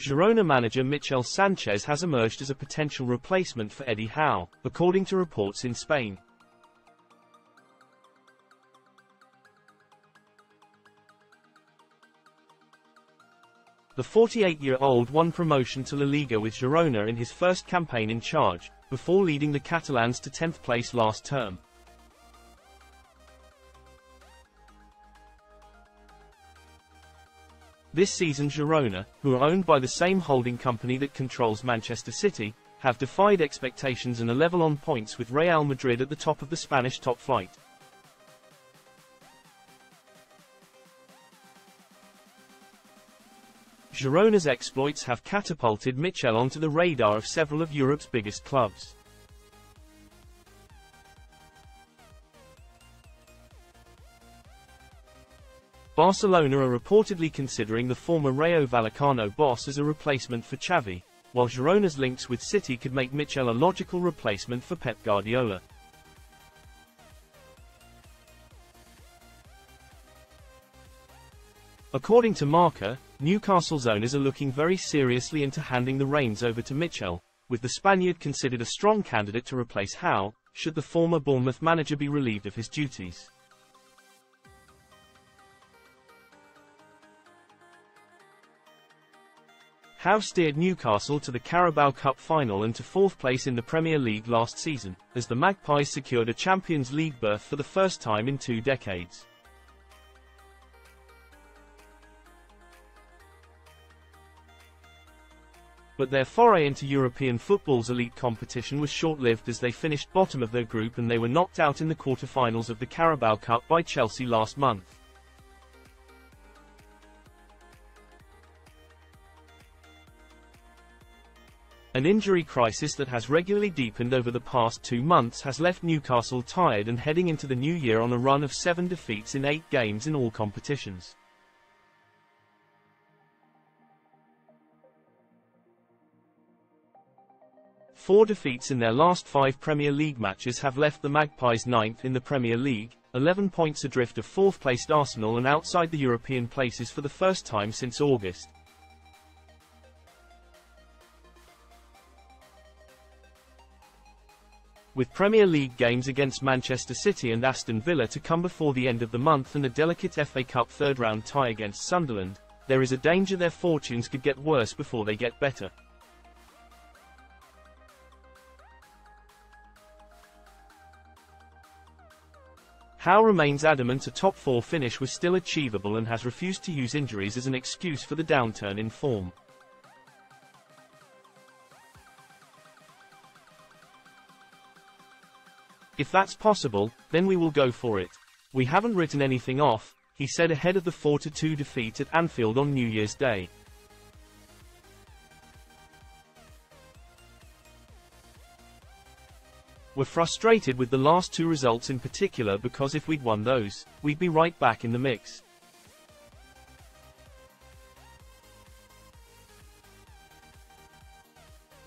Girona manager Michel Sanchez has emerged as a potential replacement for Eddie Howe, according to reports in Spain. The 48-year-old won promotion to La Liga with Girona in his first campaign in charge, before leading the Catalans to 10th place last term. This season Girona, who are owned by the same holding company that controls Manchester City, have defied expectations and are level on points with Real Madrid at the top of the Spanish top flight. Girona's exploits have catapulted Michel onto the radar of several of Europe's biggest clubs. Barcelona are reportedly considering the former Rayo Vallecano boss as a replacement for Xavi, while Girona's links with City could make Michel a logical replacement for Pep Guardiola. According to Marca, Newcastle's owners are looking very seriously into handing the reins over to Michel, with the Spaniard considered a strong candidate to replace Howe, should the former Bournemouth manager be relieved of his duties. Howe steered Newcastle to the Carabao Cup final and to 4th place in the Premier League last season, as the Magpies secured a Champions League berth for the first time in 2 decades. But their foray into European football's elite competition was short-lived as they finished bottom of their group and they were knocked out in the quarter-finals of the Carabao Cup by Chelsea last month. An injury crisis that has regularly deepened over the past 2 months has left Newcastle tired and heading into the new year on a run of 7 defeats in 8 games in all competitions. Four defeats in their last 5 Premier League matches have left the Magpies 9th in the Premier League, 11 points adrift of 4th-placed Arsenal and outside the European places for the first time since August. With Premier League games against Manchester City and Aston Villa to come before the end of the month and a delicate FA Cup third-round tie against Sunderland, there is a danger their fortunes could get worse before they get better. Howe remains adamant a top-4 finish was still achievable and has refused to use injuries as an excuse for the downturn in form. If that's possible, then we will go for it. We haven't written anything off, he said ahead of the 4-2 defeat at Anfield on New Year's Day. We're frustrated with the last 2 results in particular because if we'd won those, we'd be right back in the mix.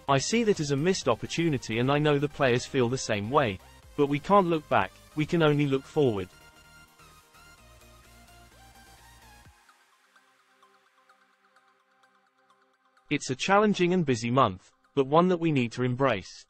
I see that as a missed opportunity and I know the players feel the same way, but we can't look back, we can only look forward. It's a challenging and busy month, but one that we need to embrace.